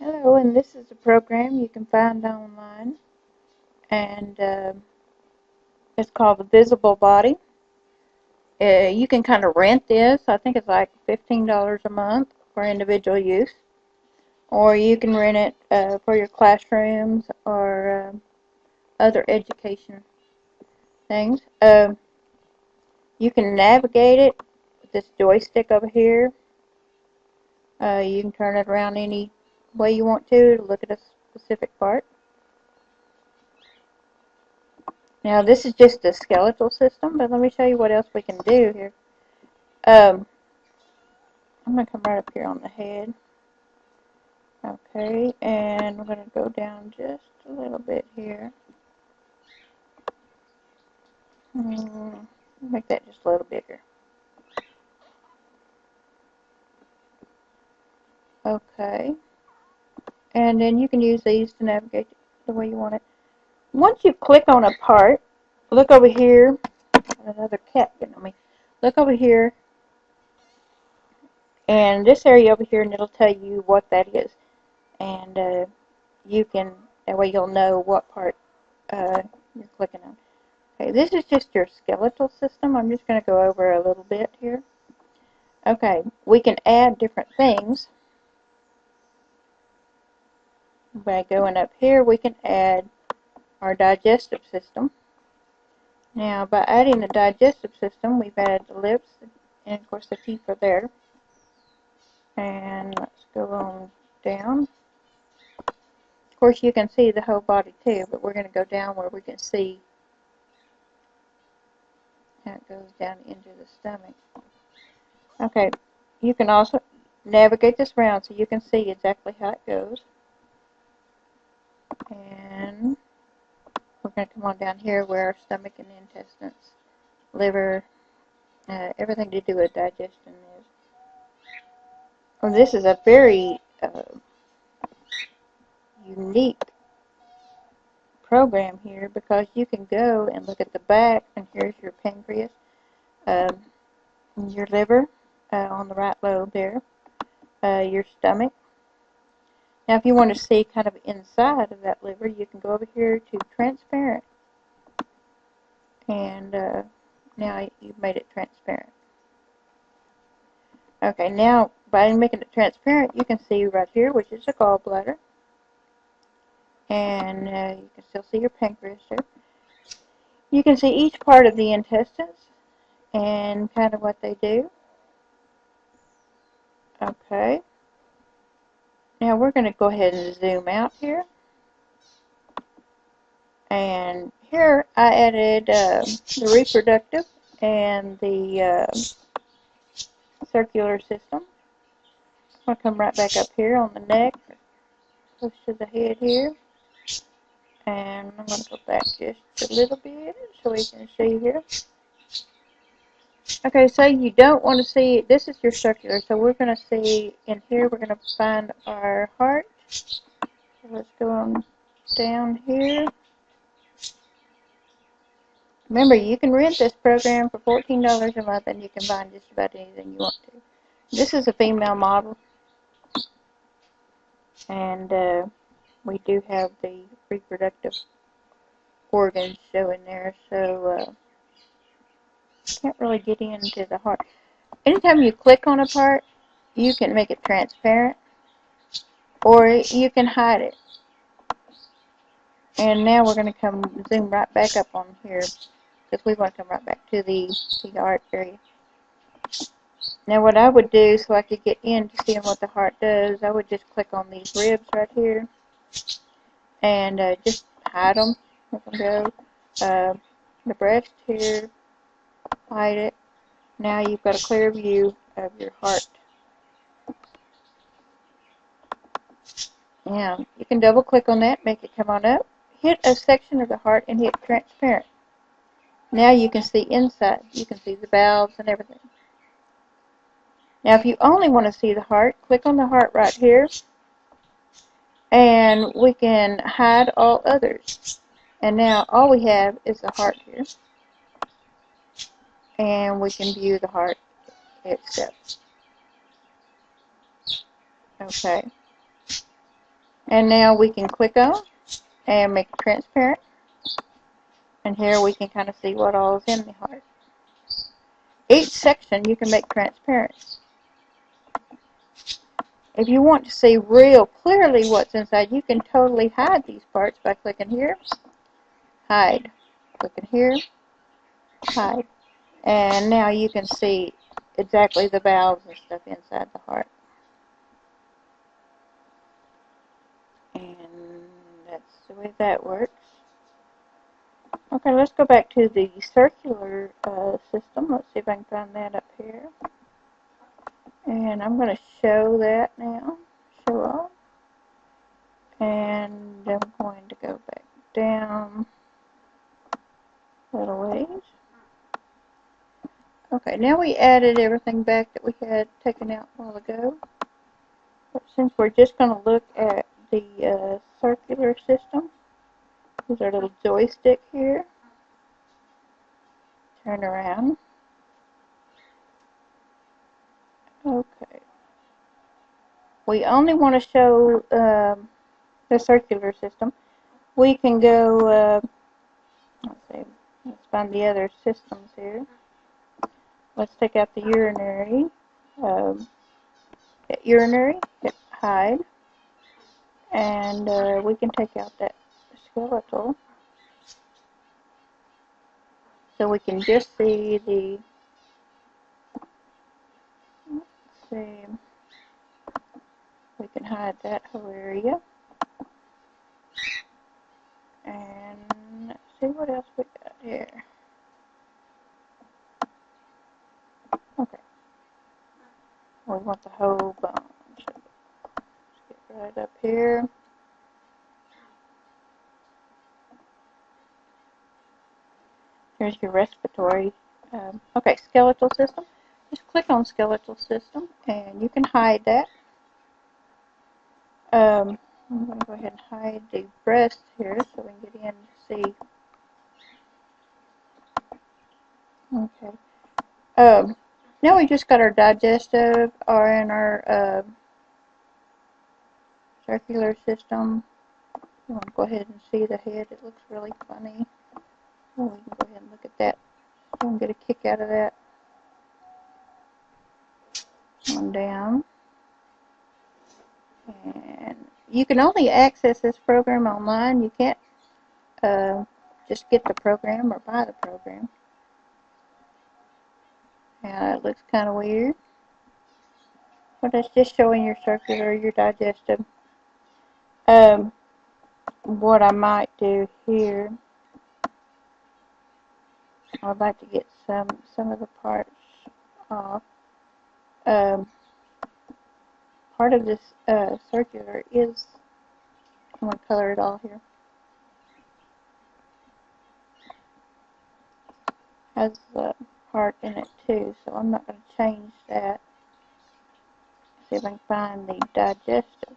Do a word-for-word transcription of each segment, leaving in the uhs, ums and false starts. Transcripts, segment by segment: Hello, and this is a program you can find online, and uh, it's called the Visible Body. Uh, you can kind of rent this. I think it's like fifteen dollars a month for individual use, or you can rent it uh, for your classrooms or um, other education things. Um, you can navigate it with this joystick over here. Uh, you can turn it around any way you want to to look at a specific part. Now this is just a skeletal system, but let me show you what else we can do here. Um, I'm going to come right up here on the head. Okay, and we're going to go down just a little bit here. Mm, make that just a little bigger. Okay. And then you can use these to navigate the way you want it. Once you click on a part, look over here. Another cat getting on me. Look over here. And this area over here, and it'll tell you what that is. And uh, you can, that way you'll know what part uh, you're clicking on. Okay, this is just your skeletal system. I'm just going to go over a little bit here. Okay, we can add different things. By going up here, we can add our digestive system. Now, by adding the digestive system, we've added the lips, and of course the teeth are there. And let's go on down. Of course, you can see the whole body too, but we're going to go down where we can see how it goes down into the stomach. Okay, you can also navigate this around so you can see exactly how it goes. And we're going to come on down here where our stomach and intestines, liver, uh, everything to do with digestion is. Well, this is a very uh, unique program here, because you can go and look at the back, and here's your pancreas, um, your liver uh, on the right lobe there, uh, your stomach. Now, if you want to see kind of inside of that liver, you can go over here to transparent. And uh, now you've made it transparent. Okay, now by making it transparent, you can see right here, which is the gallbladder. And uh, you can still see your pancreas there. You can see each part of the intestines and kind of what they do. Okay. Now we're going to go ahead and zoom out here, and here I added uh, the reproductive and the uh, circular system. I'm going to come right back up here on the neck, close to the head here, and I'm going to go back just a little bit so we can see here. Okay, so you don't want to see, this is your circular, so we're going to see, in here we're going to find our heart. So let's go on down here. Remember, you can rent this program for fourteen dollars a month, and you can find just about anything you want to. This is a female model, and uh, we do have the reproductive organs showing there, so... Uh, can't really get into the heart. Anytime you click on a part, you can make it transparent, or you can hide it. And now we're going to come zoom right back up on here, because we want to come right back to the, to the heart area. Now what I would do, so I could get into seeing what the heart does, I would just click on these ribs right here, and uh, just hide them. Let them go. Uh, the breast here. Hide it. Now you've got a clear view of your heart. Now you can double click on that, make it come on up, hit a section of the heart and hit transparent. Now you can see inside. You can see the valves and everything. Now if you only want to see the heart, click on the heart right here, and we can hide all others. And now all we have is the heart here. And we can view the heart itself. Okay. And now we can click on and make it transparent. And here we can kind of see what all is in the heart. Each section you can make transparent. If you want to see real clearly what's inside, you can totally hide these parts by clicking here, hide, clicking here, hide. And now you can see exactly the valves and stuff inside the heart. And that's the way that works. Okay, let's go back to the circular uh, system. Let's see if I can find that up here. And I'm going to show that now. Show off. And I'm going to go back down a little ways. Okay, now we added everything back that we had taken out a while ago. But since we're just going to look at the uh, circular system, here's our little joystick here. Turn around. Okay. We only want to show um, the circular system. We can go, uh, let's see, let's find the other systems here. Let's take out the urinary. Um, hit urinary, hit hide. And uh, we can take out that skeletal. So we can just see the let's see. We can hide that whole area. And let's see what else we got here. Okay. We want the whole bone. So let's get right up here. Here's your respiratory, um, okay, skeletal system. Just click on skeletal system, and you can hide that. Um, I'm going to go ahead and hide the breast here so we can get in to see. Okay. Um, now we just got our digestive, or in our uh, circular system. You want to go ahead and see the head. It looks really funny. Well, we can go ahead and look at that. You can get a kick out of that. One down. And you can only access this program online. You can't uh, just get the program or buy the program. Yeah, it looks kind of weird. But that's just showing your circular, your digestive. Um, what I might do here. I'd like to get some some of the parts off. Um, part of this uh, circular is, I'm going to color it all here. Has the part in it too, so I'm not going to change that. See if I can find the digestive.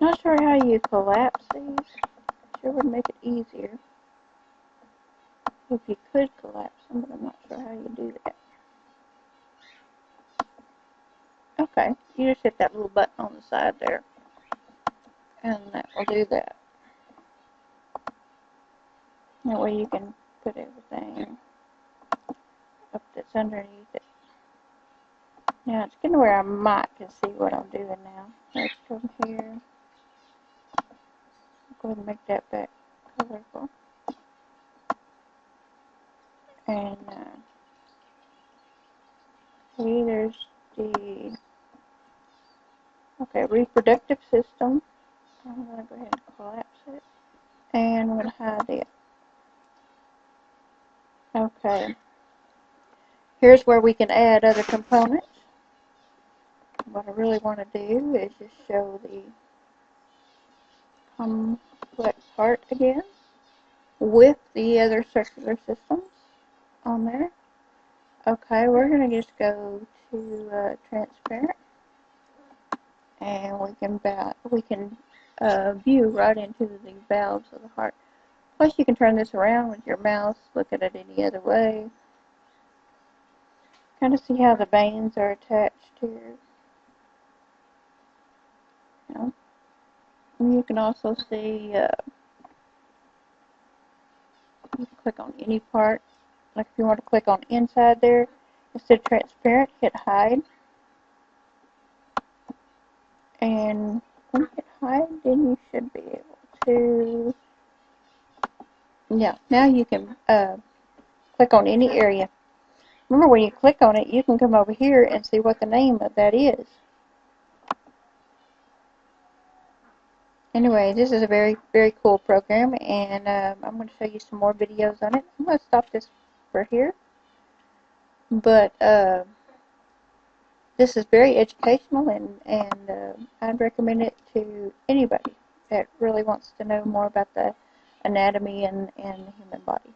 Not sure how you collapse these. Sure would make it easier if you could collapse them, but I'm not sure how you do that. Okay, you just hit that little button on the side there, and that will do that. That way you can put everything up that's underneath it. Now it's getting where I might can see what I'm doing now. Let's come here. Go ahead and make that back colorful. And uh, see, there's the okay reproductive system. I'm going to go ahead and collapse it, and I'm going to hide it. Okay. Here's where we can add other components. What I really want to do is just show the complex heart again with the other circular systems on there. Okay, we're going to just go to uh, transparent, and we can we can uh, view right into the valves of the heart. Plus you can turn this around with your mouse, look at it any other way. Kind of see how the veins are attached here. can also see, uh, you can click on any part. Like if you want to click on inside there, instead of transparent, hit hide. And when you hit hide, then you should be able to, yeah, now you can uh, click on any area. Remember, when you click on it, you can come over here and see what the name of that is. Anyway, this is a very, very cool program, and um, I'm going to show you some more videos on it. I'm going to stop this for here. But uh, this is very educational, and, and uh, I'd recommend it to anybody that really wants to know more about the anatomy and, and the human body.